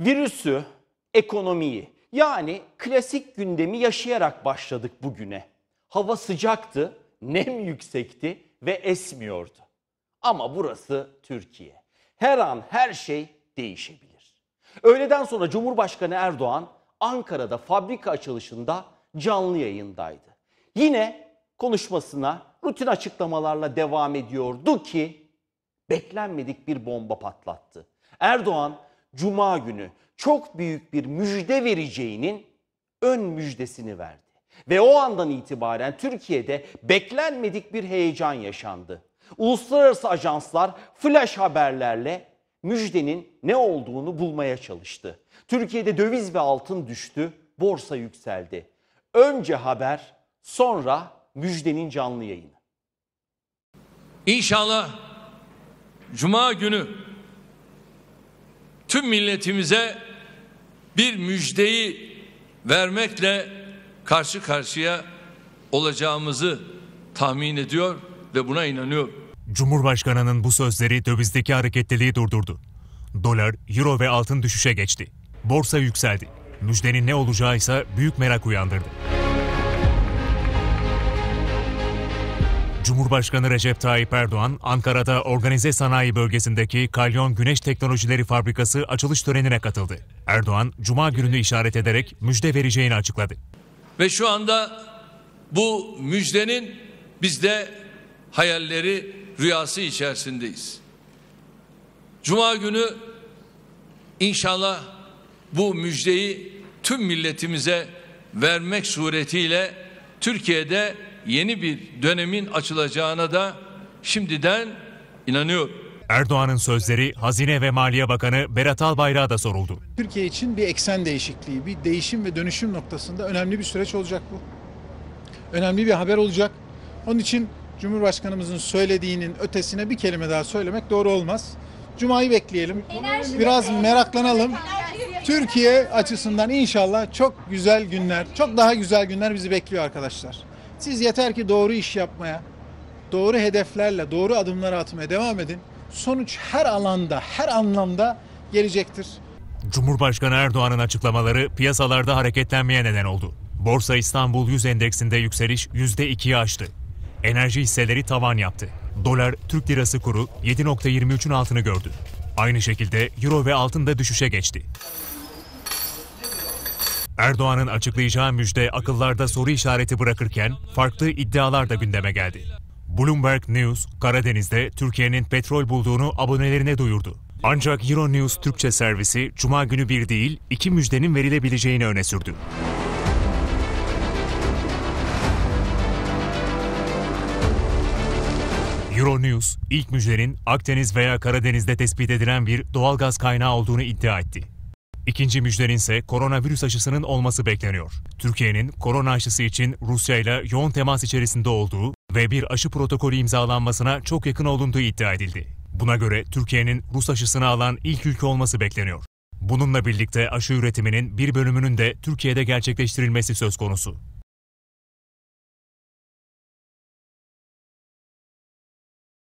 virüsü, ekonomiyi, yani klasik gündemi yaşayarak başladık bugüne. Hava sıcaktı, nem yüksekti ve esmiyordu. Ama burası Türkiye. Her an her şey değişebilir. Öğleden sonra Cumhurbaşkanı Erdoğan Ankara'da fabrika açılışında canlı yayındaydı. Yine konuşmasına rutin açıklamalarla devam ediyordu ki beklenmedik bir bomba patlattı. Erdoğan Cuma günü çok büyük bir müjde vereceğinin ön müjdesini verdi. Ve o andan itibaren Türkiye'de beklenmedik bir heyecan yaşandı. Uluslararası ajanslar flash haberlerle müjdenin ne olduğunu bulmaya çalıştı. Türkiye'de döviz ve altın düştü, borsa yükseldi. Önce haber, sonra müjdenin canlı yayını. İnşallah Cuma günü tüm milletimize bir müjdeyi vermekle karşı karşıya olacağımızı tahmin ediyor ve buna inanıyorum. Cumhurbaşkanının bu sözleri dövizdeki hareketliliği durdurdu. Dolar, euro ve altın düşüşe geçti. Borsa yükseldi. Müjdenin ne olacağı ise büyük merak uyandırdı. Cumhurbaşkanı Recep Tayyip Erdoğan, Ankara'da organize sanayi bölgesindeki Kalyon Güneş Teknolojileri fabrikası açılış törenine katıldı. Erdoğan, Cuma gününü işaret ederek müjde vereceğini açıkladı. Ve şu anda bu müjdenin bizde hayalleri, rüyası içerisindeyiz. Cuma günü inşallah bu müjdeyi tüm milletimize vermek suretiyle Türkiye'de yeni bir dönemin açılacağına da şimdiden inanıyorum. Erdoğan'ın sözleri Hazine ve Maliye Bakanı Berat Albayrak'a da soruldu. Türkiye için bir eksen değişikliği, bir değişim ve dönüşüm noktasında önemli bir süreç olacak bu. Önemli bir haber olacak. Onun için Cumhurbaşkanımızın söylediğinin ötesine bir kelime daha söylemek doğru olmaz. Cuma'yı bekleyelim, biraz meraklanalım. Türkiye açısından inşallah çok güzel günler, çok daha güzel günler bizi bekliyor arkadaşlar. Siz yeter ki doğru iş yapmaya, doğru hedeflerle, doğru adımlar atmaya devam edin. Sonuç her alanda, her anlamda gelecektir. Cumhurbaşkanı Erdoğan'ın açıklamaları piyasalarda hareketlenmeye neden oldu. Borsa İstanbul 100 endeksinde yükseliş %2'yi aştı. Enerji hisseleri tavan yaptı. Dolar, Türk lirası kuru 7.23'ün altını gördü. Aynı şekilde euro ve altın da düşüşe geçti. Erdoğan'ın açıklayacağı müjde akıllarda soru işareti bırakırken farklı iddialar da gündeme geldi. Bloomberg News, Karadeniz'de Türkiye'nin petrol bulduğunu abonelerine duyurdu. Ancak Euro News Türkçe servisi Cuma günü bir değil, iki müjdenin verilebileceğini öne sürdü. Euro News, ilk müjdenin Akdeniz veya Karadeniz'de tespit edilen bir doğalgaz kaynağı olduğunu iddia etti. İkinci müjdenin ise koronavirüs aşısının olması bekleniyor. Türkiye'nin korona aşısı için Rusya ile yoğun temas içerisinde olduğu ve bir aşı protokolü imzalanmasına çok yakın olunduğu iddia edildi. Buna göre Türkiye'nin Rus aşısını alan ilk ülke olması bekleniyor. Bununla birlikte aşı üretiminin bir bölümünün de Türkiye'de gerçekleştirilmesi söz konusu.